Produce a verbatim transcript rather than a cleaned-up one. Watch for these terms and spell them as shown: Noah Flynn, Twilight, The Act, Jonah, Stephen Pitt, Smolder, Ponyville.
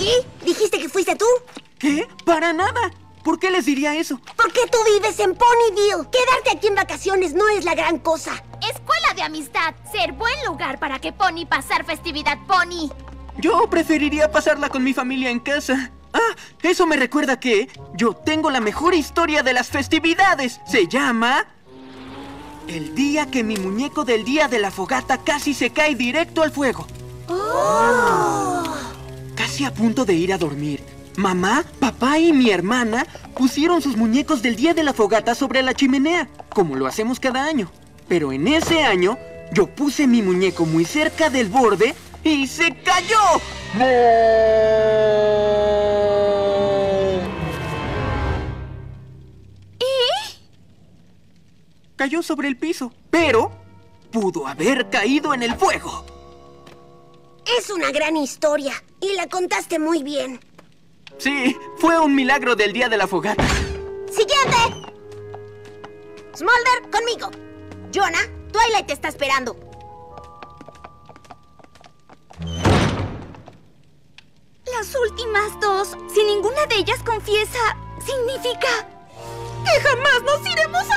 ¿Y? ¿Dijiste que fuiste tú? ¿Qué? ¡Para nada! ¿Por qué les diría eso? Porque tú vives en Ponyville. Quedarte aquí en vacaciones no es la gran cosa. Escuela de amistad. Ser buen lugar para que Pony pasar festividad Pony. Yo preferiría pasarla con mi familia en casa. Ah, eso me recuerda que yo tengo la mejor historia de las festividades. Se llama... El día que mi muñeco del día de la fogata casi se cae directo al fuego. Oh. Casi a punto de ir a dormir, mamá, papá y mi hermana pusieron sus muñecos del día de la fogata sobre la chimenea, como lo hacemos cada año. Pero en ese año, yo puse mi muñeco muy cerca del borde y se cayó. ¡No! ¿Y? Cayó sobre el piso, pero pudo haber caído en el fuego. Es una gran historia y la contaste muy bien. Sí, fue un milagro del día de la fogata. ¡Siguiente! Smolder, conmigo. Jonah, Twilight te está esperando. Las últimas dos, si ninguna de ellas confiesa, significa que jamás nos iremos